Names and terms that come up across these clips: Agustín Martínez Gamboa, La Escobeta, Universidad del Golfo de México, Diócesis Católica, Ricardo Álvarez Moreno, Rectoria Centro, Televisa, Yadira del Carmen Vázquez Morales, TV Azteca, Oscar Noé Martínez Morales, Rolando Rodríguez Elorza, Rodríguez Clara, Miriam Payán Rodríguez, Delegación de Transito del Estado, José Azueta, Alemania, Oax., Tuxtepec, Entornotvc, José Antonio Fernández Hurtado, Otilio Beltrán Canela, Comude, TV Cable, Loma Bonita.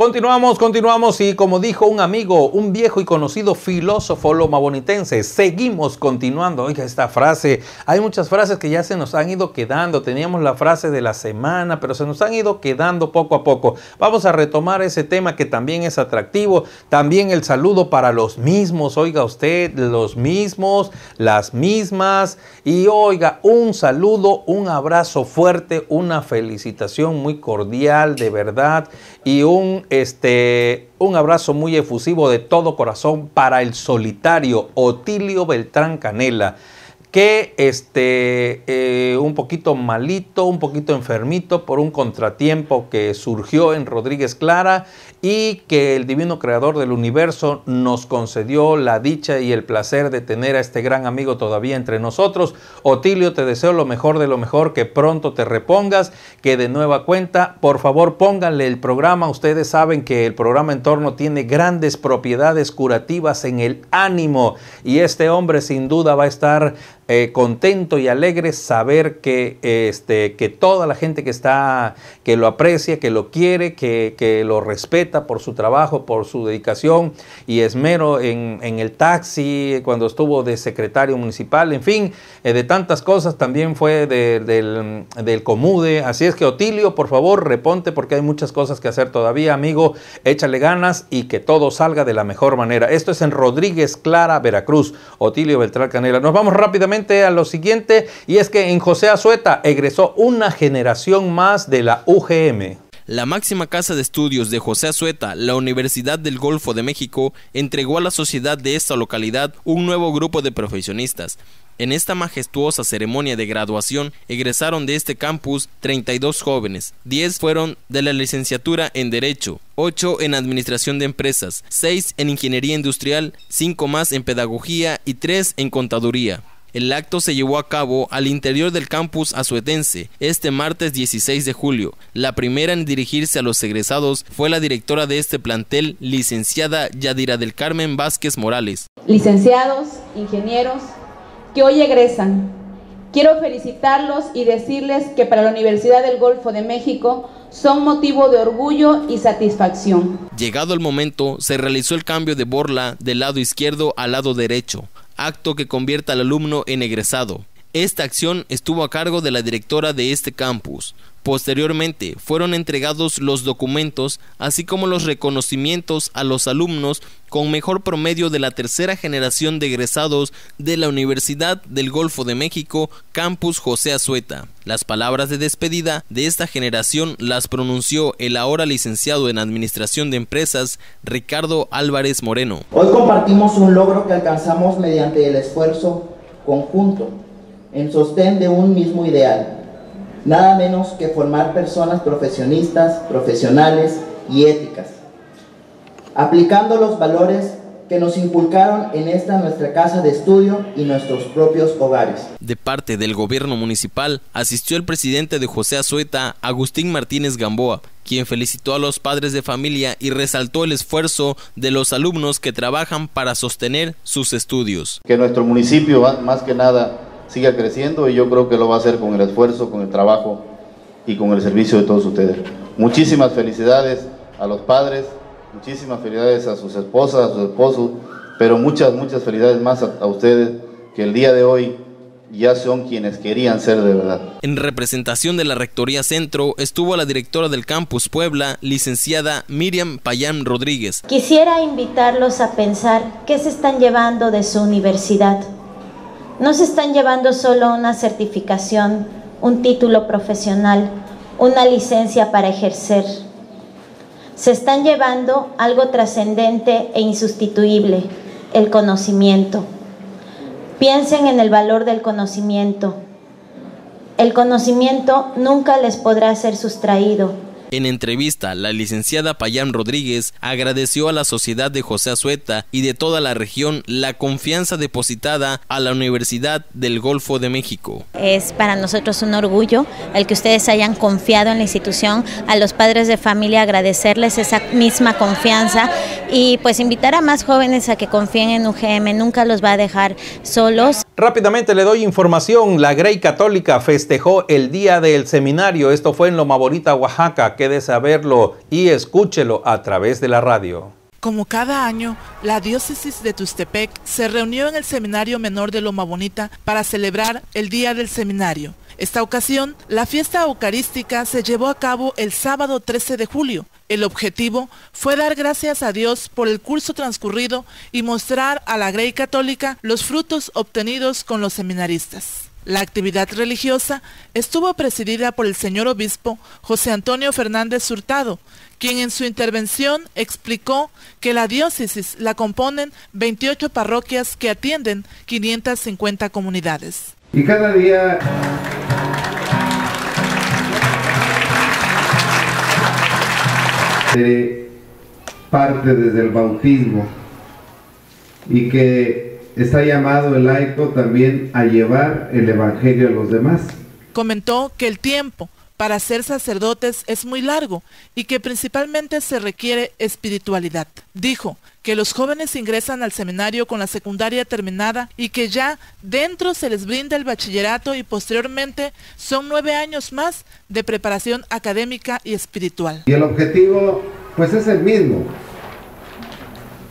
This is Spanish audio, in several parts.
Continuamos y como dijo un amigo, un viejo y conocido filósofo lomabonitense, seguimos continuando. Oiga, esta frase, hay muchas frases que ya se nos han ido quedando. Teníamos la frase de la semana, pero se nos han ido quedando poco a poco. Vamos a retomar ese tema que también es atractivo. También el saludo para los mismos, oiga usted, los mismos, las mismas. Y oiga, un saludo, un abrazo fuerte, una felicitación muy cordial, de verdad, y un abrazo muy efusivo de todo corazón para el solitario Otilio Beltrán Canela, que un poquito malito, un poquito enfermito por un contratiempo que surgió en Rodríguez Clara y que el divino creador del universo nos concedió la dicha y el placer de tener a este gran amigo todavía entre nosotros. Otilio, te deseo lo mejor de lo mejor, que pronto te repongas, que de nueva cuenta, por favor, pónganle el programa. Ustedes saben que el programa Entorno tiene grandes propiedades curativas en el ánimo y este hombre sin duda va a estar contento y alegre saber que toda la gente que está, que lo aprecia, que lo quiere, que lo respeta por su trabajo, por su dedicación y esmero en el taxi, cuando estuvo de secretario municipal, en fin, de tantas cosas, también fue del Comude. Así es que Otilio, por favor, reponte porque hay muchas cosas que hacer todavía, amigo. Échale ganas y que todo salga de la mejor manera. Esto es en Rodríguez Clara, Veracruz. Otilio Beltrán Canela. Nos vamos rápidamente a lo siguiente, y es que en José Azueta egresó una generación más de la UGM. La máxima casa de estudios de José Azueta, la Universidad del Golfo de México, entregó a la sociedad de esta localidad un nuevo grupo de profesionistas. En esta majestuosa ceremonia de graduación egresaron de este campus 32 jóvenes, 10 fueron de la licenciatura en Derecho, 8 en Administración de Empresas, 6 en Ingeniería Industrial, 5 más en Pedagogía y 3 en Contaduría. El acto se llevó a cabo al interior del campus azuetense este martes 16 de julio. La primera en dirigirse a los egresados fue la directora de este plantel, licenciada Yadira del Carmen Vázquez Morales. Licenciados, ingenieros que hoy egresan, quiero felicitarlos y decirles que para la Universidad del Golfo de México son motivo de orgullo y satisfacción. Llegado el momento, se realizó el cambio de borla del lado izquierdo al lado derecho, acto que convierta al alumno en egresado. Esta acción estuvo a cargo de la directora de este campus. Posteriormente fueron entregados los documentos, así como los reconocimientos a los alumnos con mejor promedio de la tercera generación de egresados de la Universidad del Golfo de México, Campus José Azueta. Las palabras de despedida de esta generación las pronunció el ahora licenciado en Administración de Empresas, Ricardo Álvarez Moreno. Hoy compartimos un logro que alcanzamos mediante el esfuerzo conjunto, en sostén de un mismo ideal. Nada menos que formar personas profesionistas, profesionales y éticas, aplicando los valores que nos inculcaron en esta nuestra casa de estudio y nuestros propios hogares. De parte del gobierno municipal asistió el presidente de José Azueta, Agustín Martínez Gamboa, quien felicitó a los padres de familia y resaltó el esfuerzo de los alumnos que trabajan para sostener sus estudios. Que nuestro municipio, más que nada, siga creciendo, y yo creo que lo va a hacer con el esfuerzo, con el trabajo y con el servicio de todos ustedes. Muchísimas felicidades a los padres, muchísimas felicidades a sus esposas, a sus esposos, pero muchas, muchas felicidades más a ustedes, que el día de hoy ya son quienes querían ser de verdad. En representación de la Rectoría Centro estuvo la directora del Campus Puebla, licenciada Miriam Payán Rodríguez. Quisiera invitarlos a pensar qué se están llevando de su universidad. No se están llevando solo una certificación, un título profesional, una licencia para ejercer. Se están llevando algo trascendente e insustituible, el conocimiento. Piensen en el valor del conocimiento. El conocimiento nunca les podrá ser sustraído. En entrevista, la licenciada Payán Rodríguez agradeció a la sociedad de José Azueta y de toda la región la confianza depositada a la Universidad del Golfo de México. Es para nosotros un orgullo el que ustedes hayan confiado en la institución. A los padres de familia agradecerles esa misma confianza y pues invitar a más jóvenes a que confíen en UGM, nunca los va a dejar solos. Rápidamente le doy información, la Grey Católica festejó el día del seminario, esto fue en Loma Bonita, Oaxaca, quédese a verlo y escúchelo a través de la radio. Como cada año, la diócesis de Tuxtepec se reunió en el Seminario Menor de Loma Bonita para celebrar el Día del Seminario. Esta ocasión, la fiesta eucarística se llevó a cabo el sábado 13 de julio. El objetivo fue dar gracias a Dios por el curso transcurrido y mostrar a la Grey Católica los frutos obtenidos con los seminaristas. La actividad religiosa estuvo presidida por el señor obispo José Antonio Fernández Hurtado, quien en su intervención explicó que la diócesis la componen 28 parroquias que atienden 550 comunidades. Y cada día... se parte desde el bautismo y que... está llamado el laico también a llevar el evangelio a los demás. Comentó que el tiempo para ser sacerdotes es muy largo y que principalmente se requiere espiritualidad. Dijo que los jóvenes ingresan al seminario con la secundaria terminada y que ya dentro se les brinda el bachillerato y posteriormente son 9 años más de preparación académica y espiritual. Y el objetivo pues es el mismo,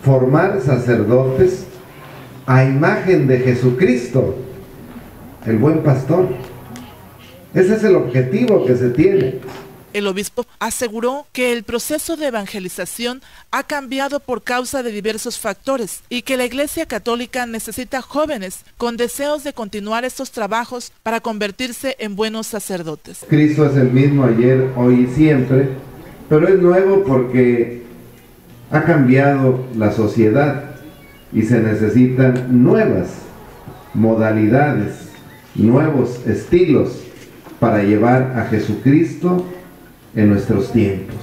formar sacerdotes a imagen de Jesucristo, el buen pastor. Ese es el objetivo que se tiene. El obispo aseguró que el proceso de evangelización ha cambiado por causa de diversos factores y que la Iglesia Católica necesita jóvenes con deseos de continuar estos trabajos para convertirse en buenos sacerdotes. Cristo es el mismo ayer, hoy y siempre, pero es nuevo porque ha cambiado la sociedad. Y se necesitan nuevas modalidades, nuevos estilos para llevar a Jesucristo en nuestros tiempos.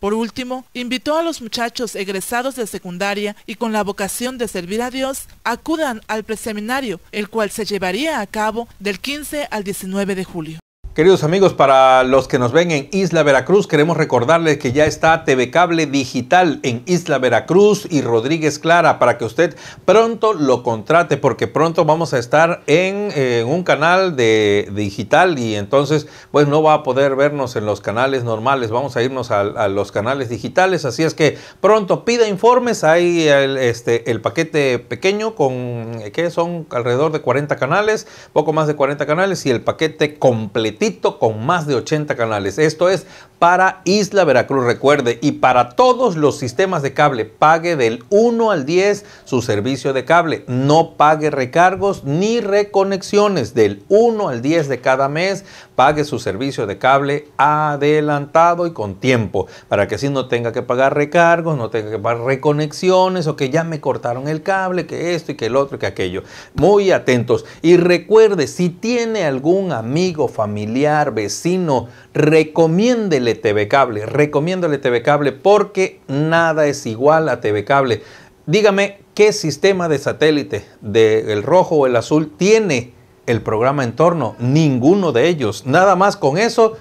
Por último, invitó a los muchachos egresados de secundaria y con la vocación de servir a Dios, acudan al preseminario, el cual se llevaría a cabo del 15 al 19 de julio. Queridos amigos, para los que nos ven en Isla Veracruz, queremos recordarles que ya está TV Cable Digital en Isla Veracruz y Rodríguez Clara para que usted pronto lo contrate, porque pronto vamos a estar en un canal de digital y entonces pues no va a poder vernos en los canales normales, vamos a irnos a los canales digitales, así es que pronto pida informes, hay el paquete pequeño con que son alrededor de 40 canales, poco más de 40 canales y el paquete completito con más de 80 canales. Esto es para Isla Veracruz, recuerde, y para todos los sistemas de cable, pague del 1 al 10 su servicio de cable. No pague recargos ni reconexiones. Del 1 al 10 de cada mes, pague su servicio de cable adelantado y con tiempo, para que así no tenga que pagar recargos, no tenga que pagar reconexiones o que ya me cortaron el cable, que esto y que el otro y que aquello. Muy atentos. Y recuerde, si tiene algún amigo, familiar, vecino, recomiéndele TV Cable, recomiéndole TV Cable porque nada es igual a TV Cable. Dígame qué sistema de satélite, del rojo o el azul, tiene el programa Entorno. Ninguno de ellos. Nada más con eso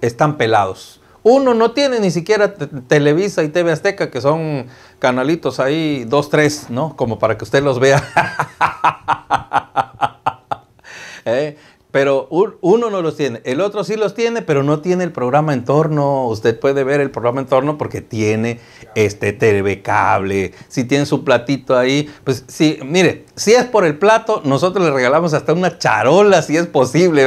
están pelados. Uno no tiene ni siquiera Televisa y TV Azteca, que son canalitos ahí, 2, 3, ¿no? Como para que usted los vea. Pero uno no los tiene, el otro sí los tiene, pero no tiene el programa Entorno. Usted puede ver el programa Entorno porque tiene TV Cable. Si tiene su platito ahí, pues sí, mire, si es por el plato, nosotros le regalamos hasta una charola si es posible.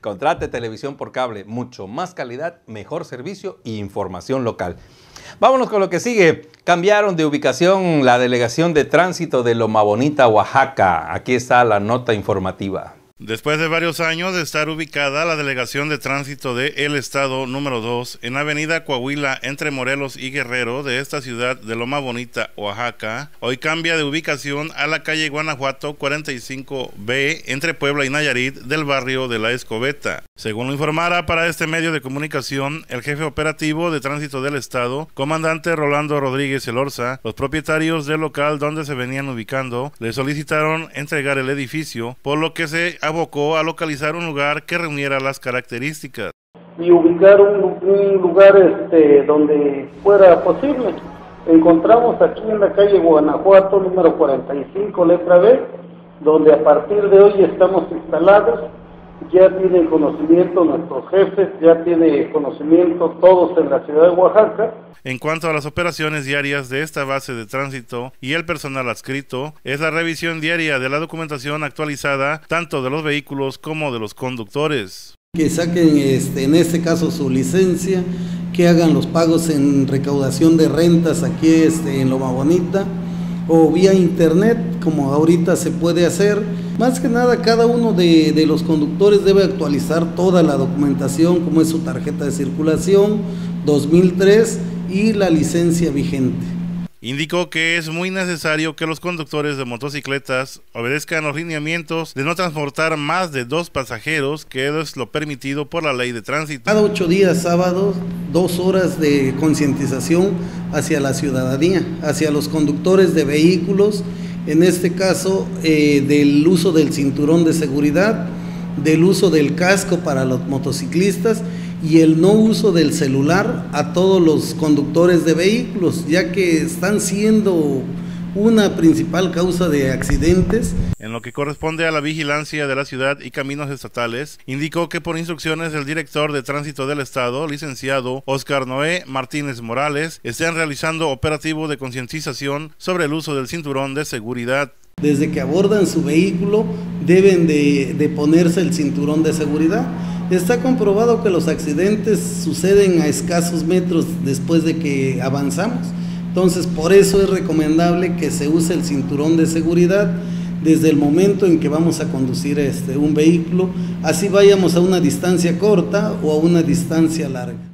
Contrate televisión por cable, mucho más calidad, mejor servicio e información local. Vámonos con lo que sigue. Cambiaron de ubicación la delegación de tránsito de Loma Bonita, Oaxaca. Aquí está la nota informativa. Después de varios años de estar ubicada, la delegación de tránsito de El Estado número 2 en Avenida Coahuila, entre Morelos y Guerrero, de esta ciudad de Loma Bonita, Oaxaca, hoy cambia de ubicación a la calle Guanajuato 45B, entre Puebla y Nayarit, del barrio de La Escobeta. Según lo informara para este medio de comunicación, el jefe operativo de tránsito del Estado, comandante Rolando Rodríguez Elorza, los propietarios del local donde se venían ubicando le solicitaron entregar el edificio, por lo que se abocó a localizar un lugar que reuniera las características. y ubicar un lugar donde fuera posible. Encontramos aquí en la calle Guanajuato, número 45, letra B, donde a partir de hoy estamos instalados. Ya tiene conocimiento nuestros jefes, ya tiene conocimiento todos en la ciudad de Oaxaca. En cuanto a las operaciones diarias de esta base de tránsito y el personal adscrito, es la revisión diaria de la documentación actualizada tanto de los vehículos como de los conductores. Que saquen en este caso su licencia, que hagan los pagos en recaudación de rentas aquí en Loma Bonita o vía internet, como ahorita se puede hacer. Más que nada, cada uno de los conductores debe actualizar toda la documentación, como es su tarjeta de circulación 2003 y la licencia vigente. Indicó que es muy necesario que los conductores de motocicletas obedezcan los lineamientos de no transportar más de 2 pasajeros, que es lo permitido por la ley de tránsito. Cada 8 días sábados, 2 horas de concientización hacia la ciudadanía, hacia los conductores de vehículos, en este caso del uso del cinturón de seguridad, del uso del casco para los motociclistas y el no uso del celular a todos los conductores de vehículos, ya que están siendo una principal causa de accidentes. En lo que corresponde a la vigilancia de la ciudad y caminos estatales, indicó que por instrucciones del director de tránsito del estado, licenciado Oscar Noé Martínez Morales, están realizando operativos de concientización sobre el uso del cinturón de seguridad. Desde que abordan su vehículo deben de ponerse el cinturón de seguridad. Está comprobado que los accidentes suceden a escasos metros después de que avanzamos. Entonces, por eso es recomendable que se use el cinturón de seguridad desde el momento en que vamos a conducir un vehículo, así vayamos a una distancia corta o a una distancia larga.